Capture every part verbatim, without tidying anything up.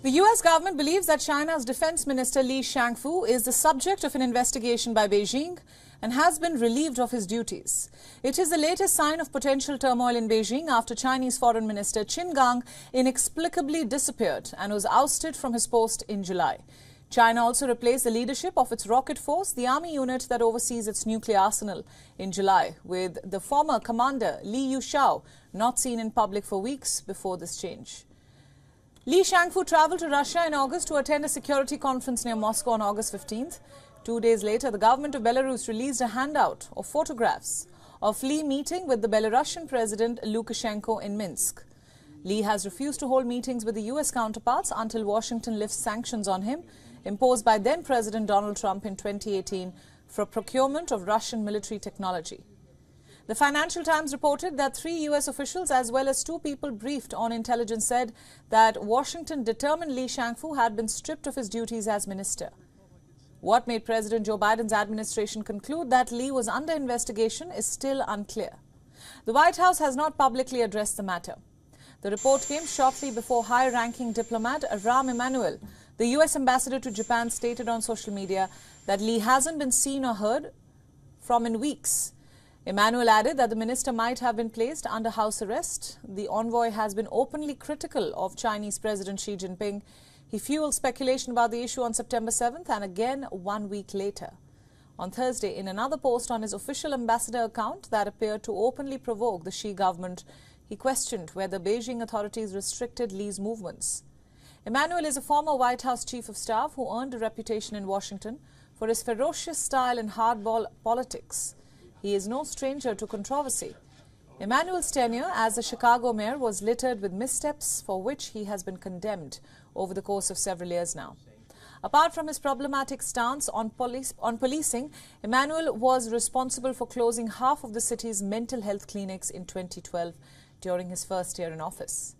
The U S government believes that China's defense minister Li Shangfu is the subject of an investigation by Beijing and has been relieved of his duties. It is the latest sign of potential turmoil in Beijing after Chinese foreign minister Qin Gang inexplicably disappeared and was ousted from his post in July. China also replaced the leadership of its rocket force, the army unit that oversees its nuclear arsenal, in July, with the former commander Li Yuxiao not seen in public for weeks before this change. Li Shangfu traveled to Russia in August to attend a security conference near Moscow on August fifteenth. Two days later, the government of Belarus released a handout of photographs of Li meeting with the Belarusian President Lukashenko in Minsk. Li has refused to hold meetings with the U S counterparts until Washington lifts sanctions on him, imposed by then-President Donald Trump in twenty eighteen for procurement of Russian military technology. The Financial Times reported that three U S officials as well as two people briefed on intelligence said that Washington determined Li Shangfu had been stripped of his duties as minister. What made President Joe Biden's administration conclude that Li was under investigation is still unclear. The White House has not publicly addressed the matter. The report came shortly before high-ranking diplomat Rahm Emanuel, the U S ambassador to Japan, stated on social media that Li hasn't been seen or heard from in weeks. Emanuel added that the minister might have been placed under house arrest. The envoy has been openly critical of Chinese President Xi Jinping. He fueled speculation about the issue on September seventh and again one week later. On Thursday, in another post on his official ambassador account that appeared to openly provoke the Xi government, he questioned whether Beijing authorities restricted Li's movements. Emanuel is a former White House chief of staff who earned a reputation in Washington for his ferocious style and hardball politics. He is no stranger to controversy. Emanuel's tenure as the Chicago mayor was littered with missteps for which he has been condemned over the course of several years now. Apart from his problematic stance on, police, on policing, Emanuel was responsible for closing half of the city's mental health clinics in twenty twelve during his first year in office.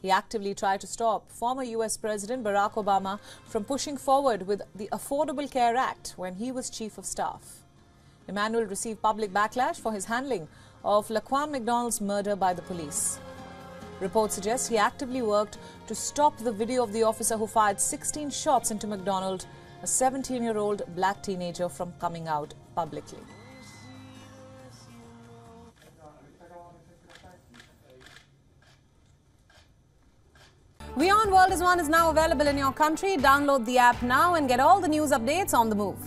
He actively tried to stop former U S President Barack Obama from pushing forward with the Affordable Care Act when he was chief of staff. Emanuel received public backlash for his handling of Laquan McDonald's murder by the police. Reports suggest he actively worked to stop the video of the officer who fired sixteen shots into McDonald, a seventeen-year-old black teenager, from coming out publicly. WION World is One is now available in your country. Download the app now and get all the news updates on the move.